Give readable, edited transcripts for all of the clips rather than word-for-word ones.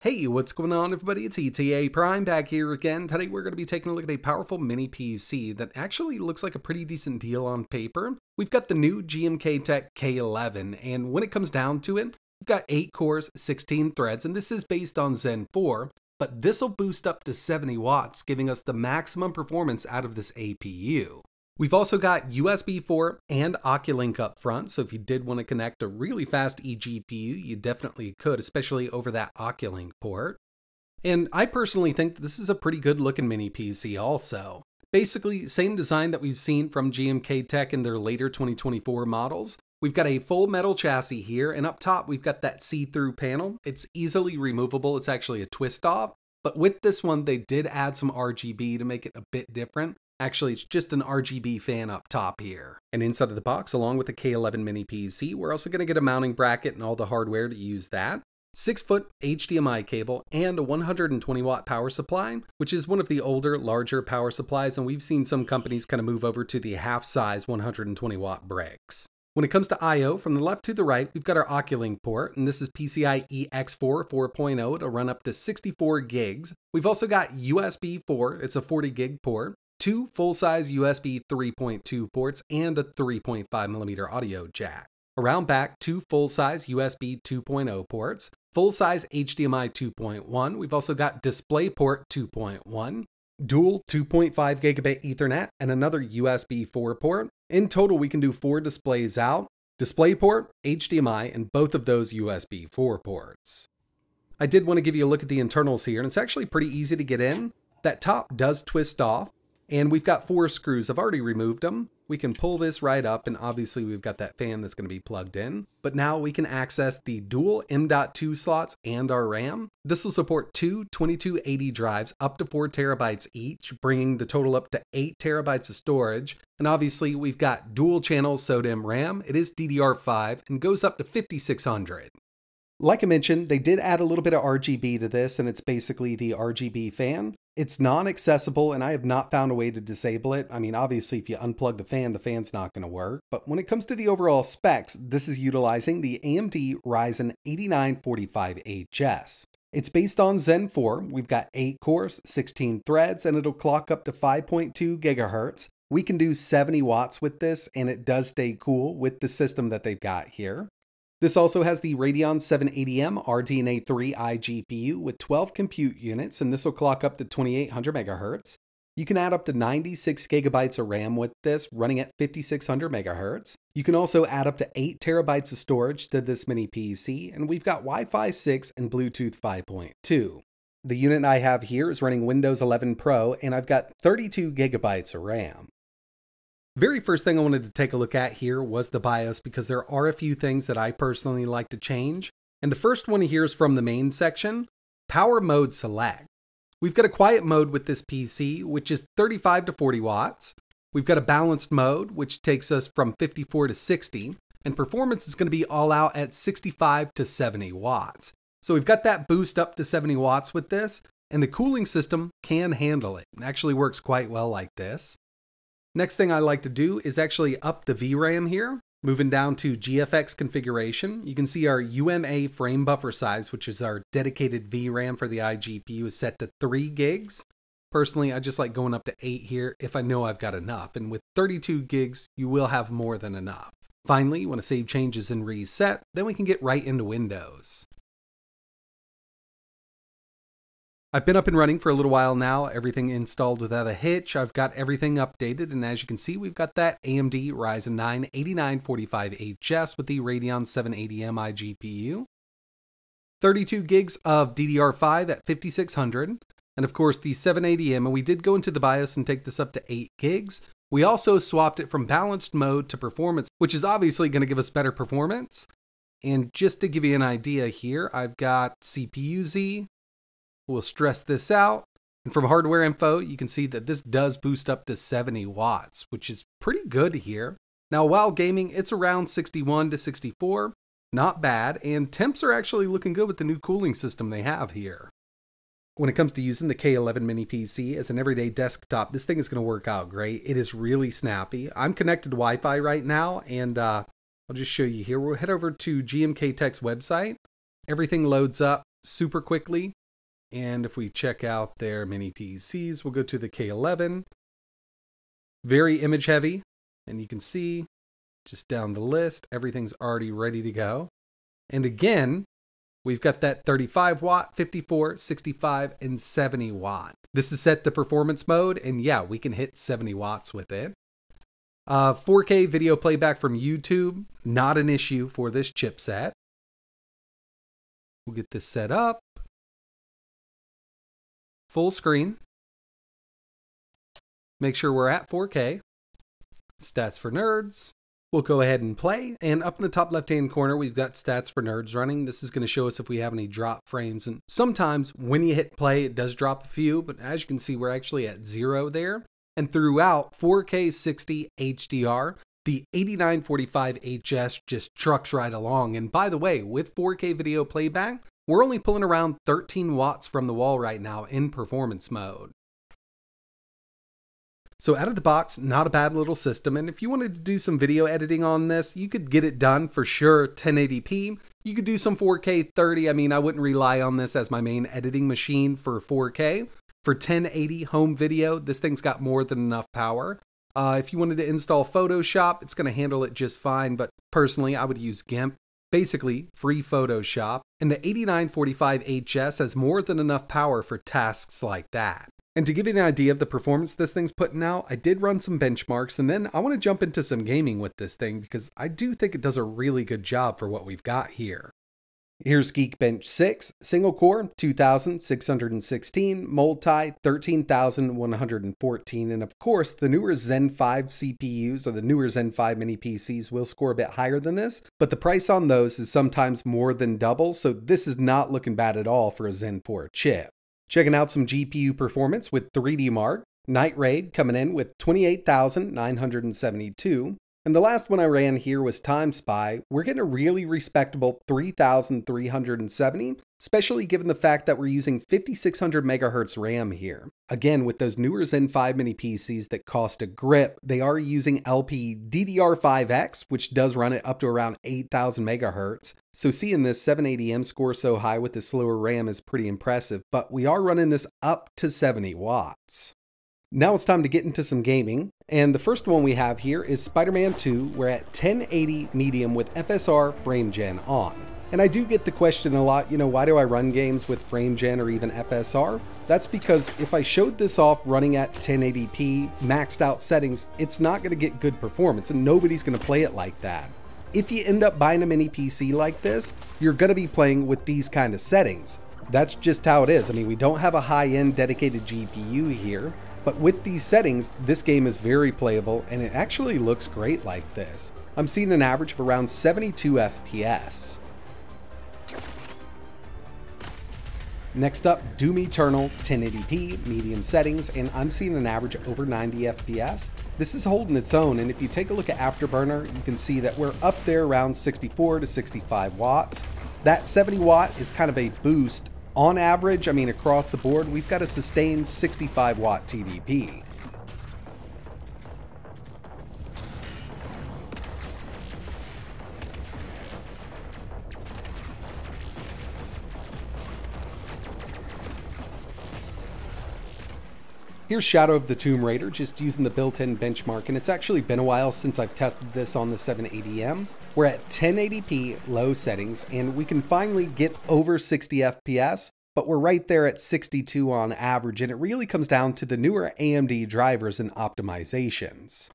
Hey, what's going on everybody? It's ETA Prime back here again. Today we're going to be taking a look at a powerful mini PC that actually looks like a pretty decent deal on paper. We've got the new GMKtec K11, and when it comes down to it, we've got 8 cores, 16 threads, and this is based on Zen 4, but this will boost up to 70 watts, giving us the maximum performance out of this APU. We've also got USB4 and Oculink up front, so if you did want to connect a really fast eGPU, you definitely could, especially over that Oculink port. And I personally think that this is a pretty good looking mini PC also. Basically, same design that we've seen from GMKtec in their later 2024 models. We've got a full metal chassis here, and up top we've got that see-through panel. It's easily removable, it's actually a twist-off, but with this one they did add some RGB to make it a bit different. Actually, it's just an RGB fan up top here. And inside of the box, along with the K11 mini PC, we're also going to get a mounting bracket and all the hardware to use that, 6-foot HDMI cable, and a 120-watt power supply, which is one of the older, larger power supplies, and we've seen some companies kind of move over to the half-size 120-watt bricks. When it comes to I/O, from the left to the right, we've got our Oculink port, and this is PCI-EX4 4.0 to run up to 64 gigs. We've also got USB 4, it's a 40-gig port, 2 full-size USB 3.2 ports, and a 3.5mm audio jack. Around back, 2 full-size USB 2.0 ports, full-size HDMI 2.1, we've also got DisplayPort 2.1, dual 2.5 gigabit Ethernet, and another USB 4 port. In total, we can do 4 displays out, DisplayPort, HDMI, and both of those USB 4 ports. I did want to give you a look at the internals here, and it's actually pretty easy to get in. That top does twist off. And we've got 4 screws, I've already removed them. We can pull this right up, and obviously we've got that fan that's gonna be plugged in. But now we can access the dual M.2 slots and our RAM. This will support 2 2280 drives up to 4 terabytes each, bringing the total up to 8 terabytes of storage. And obviously we've got dual channel SO-DIMM RAM. It is DDR5 and goes up to 5600. Like I mentioned, they did add a little bit of RGB to this, and it's basically the RGB fan. It's non-accessible, and I have not found a way to disable it. I mean, obviously, if you unplug the fan, the fan's not going to work. But when it comes to the overall specs, this is utilizing the AMD Ryzen 8945HS. It's based on Zen 4. We've got 8 cores, 16 threads, and it'll clock up to 5.2 gigahertz. We can do 70 watts with this, and it does stay cool with the system that they've got here. This also has the Radeon 780M RDNA 3 iGPU with 12 compute units, and this will clock up to 2800 megahertz. You can add up to 96 gigabytes of RAM with this, running at 5600 megahertz. You can also add up to 8 terabytes of storage to this mini PC, and we've got Wi-Fi 6 and Bluetooth 5.2. The unit I have here is running Windows 11 Pro, and I've got 32 gigabytes of RAM. Very first thing I wanted to take a look at here was the BIOS, because there are a few things that I personally like to change. And the first one here is from the main section, Power Mode Select. We've got a quiet mode with this PC, which is 35 to 40 watts. We've got a balanced mode, which takes us from 54 to 60. And performance is going to be all out at 65 to 70 watts. So we've got that boost up to 70 watts with this. And the cooling system can handle it. It actually works quite well like this. Next thing I like to do is actually up the VRAM here. Moving down to GFX configuration, you can see our UMA frame buffer size, which is our dedicated VRAM for the iGPU, is set to 3 gigs. Personally, I just like going up to 8 here if I know I've got enough, and with 32 gigs, you will have more than enough. Finally, you want to save changes and reset, then we can get right into Windows. I've been up and running for a little while now, everything installed without a hitch, I've got everything updated, and as you can see we've got that AMD Ryzen 9 8945HS with the Radeon 780M iGPU, 32 gigs of DDR5 at 5600, and of course the 780M, and we did go into the BIOS and take this up to 8 gigs. We also swapped it from balanced mode to performance, which is obviously going to give us better performance. And just to give you an idea here, I've got CPU-Z. We'll stress this out, and from hardware info, you can see that this does boost up to 70 watts, which is pretty good here. Now, while gaming, it's around 61 to 64, not bad, and temps are actually looking good with the new cooling system they have here. When it comes to using the K11 mini PC as an everyday desktop, this thing is going to work out great. It is really snappy. I'm connected to Wi-Fi right now, and I'll just show you here. We'll head over to GMKtec's website. Everything loads up. super quickly. And if we check out their mini PCs, we'll go to the K11. Very image heavy. And you can see just down the list, everything's already ready to go. And again, we've got that 35 watt, 54, 65, and 70 watt. This is set to performance mode, and yeah, we can hit 70 watts with it. 4K video playback from YouTube, not an issue for this chipset. We'll get this set up. Full screen. Make sure we're at 4K. Stats for Nerds. We'll go ahead and play, and up in the top left-hand corner, we've got Stats for Nerds running. This is going to show us if we have any drop frames, and sometimes when you hit play, it does drop a few, but as you can see, we're actually at 0 there. And throughout 4K 60 HDR, the 8945HS just trucks right along. And by the way, with 4K video playback, we're only pulling around 13 watts from the wall right now in performance mode. So out of the box, not a bad little system, and if you wanted to do some video editing on this, you could get it done for sure, 1080p. You could do some 4K 30, I mean, I wouldn't rely on this as my main editing machine for 4K. For 1080 home video, this thing's got more than enough power. If you wanted to install Photoshop, it's going to handle it just fine, but personally, I would use GIMP. Basically, free Photoshop, and the 8945HS has more than enough power for tasks like that. And to give you an idea of the performance this thing's putting out, I did run some benchmarks, and then I want to jump into some gaming with this thing because I do think it does a really good job for what we've got here. Here's Geekbench 6, single core, 2,616, multi, 13,114, and of course, the newer Zen 5 CPUs or the newer Zen 5 mini PCs will score a bit higher than this, but the price on those is sometimes more than double, so this is not looking bad at all for a Zen 4 chip. Checking out some GPU performance with 3DMark, Night Raid coming in with 28,972, and the last one I ran here was Time Spy. We're getting a really respectable 3,370, especially given the fact that we're using 5600 megahertz RAM here. Again, with those newer Zen 5 mini PCs that cost a grip, they are using LPDDR5X, which does run it up to around 8,000 megahertz. So seeing this 780M score so high with the slower RAM is pretty impressive, but we are running this up to 70 watts. Now it's time to get into some gaming, and the first one we have here is Spider-Man 2. We're at 1080 medium with FSR frame gen on. And I do get the question a lot, you know, why do I run games with frame gen or even FSR? That's because if I showed this off running at 1080p, maxed out settings, it's not going to get good performance, and nobody's going to play it like that. If you end up buying a mini PC like this, you're going to be playing with these kind of settings. That's just how it is. I mean, we don't have a high-end dedicated GPU here. But with these settings, this game is very playable, and it actually looks great like this. I'm seeing an average of around 72 FPS. Next up, Doom Eternal, 1080p, medium settings, and I'm seeing an average over 90 FPS. This is holding its own, and if you take a look at Afterburner, you can see that we're up there around 64 to 65 watts. That 70 watt is kind of a boost. On average, I mean, across the board, we've got a sustained 65 watt TDP. Here's Shadow of the Tomb Raider, just using the built-in benchmark, and it's actually been a while since I've tested this on the 780M. We're at 1080p low settings, and we can finally get over 60 FPS, but we're right there at 62 on average, and it really comes down to the newer AMD drivers and optimizations.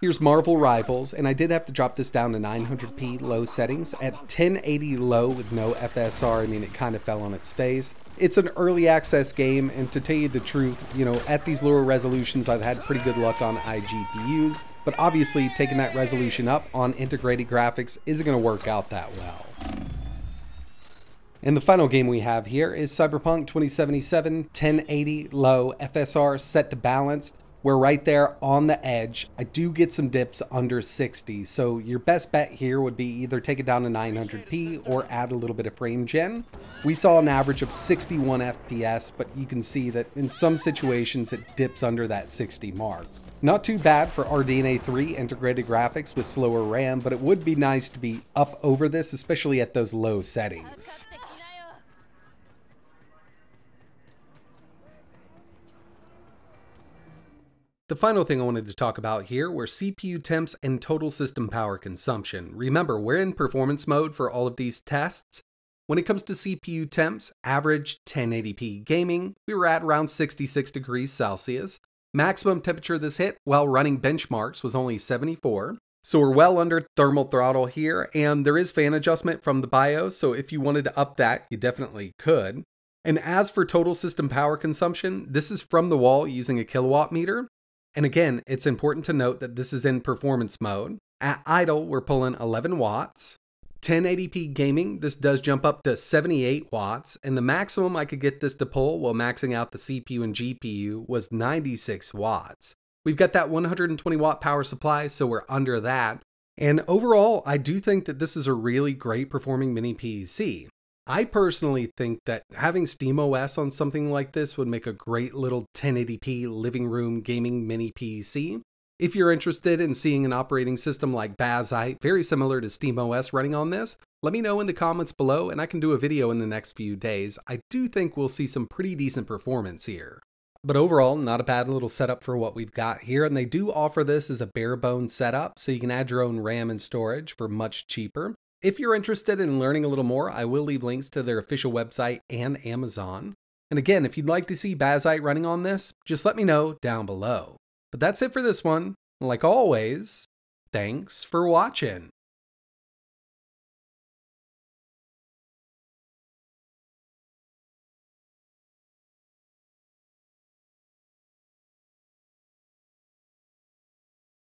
Here's Marvel Rivals, and I did have to drop this down to 900p low settings. At 1080 low with no FSR, I mean, it kind of fell on its face. It's an early access game, and to tell you the truth, you know, at these lower resolutions, I've had pretty good luck on iGPUs. But obviously, taking that resolution up on integrated graphics isn't going to work out that well. And the final game we have here is Cyberpunk 2077, 1080 low, FSR set to balanced. We're right there on the edge. I do get some dips under 60, so your best bet here would be either take it down to 900p or add a little bit of frame gen. We saw an average of 61 FPS, but you can see that in some situations it dips under that 60 mark. Not too bad for RDNA 3 integrated graphics with slower RAM, but it would be nice to be up over this, especially at those low settings. The final thing I wanted to talk about here were CPU temps and total system power consumption. Remember, we're in performance mode for all of these tests. When it comes to CPU temps, average 1080p gaming, we were at around 66 degrees Celsius. Maximum temperature this hit while running benchmarks was only 74. So we're well under thermal throttle here, and there is fan adjustment from the BIOS, so if you wanted to up that, you definitely could. And as for total system power consumption, this is from the wall using a kilowatt meter. And again, it's important to note that this is in performance mode. At idle, we're pulling 11 watts. 1080p gaming, this does jump up to 78 watts, and the maximum I could get this to pull while maxing out the CPU and GPU was 96 watts. We've got that 120 watt power supply, so we're under that. And overall, I do think that this is a really great performing mini PC. I personally think that having SteamOS on something like this would make a great little 1080p living room gaming mini PC. If you're interested in seeing an operating system like Bazzite, very similar to SteamOS, running on this, let me know in the comments below and I can do a video in the next few days. I do think we'll see some pretty decent performance here. But overall, not a bad little setup for what we've got here, and they do offer this as a bare-bones setup, so you can add your own RAM and storage for much cheaper. If you're interested in learning a little more, I will leave links to their official website and Amazon. And again, if you'd like to see Bazzite running on this, just let me know down below. But that's it for this one. Like always, thanks for watching.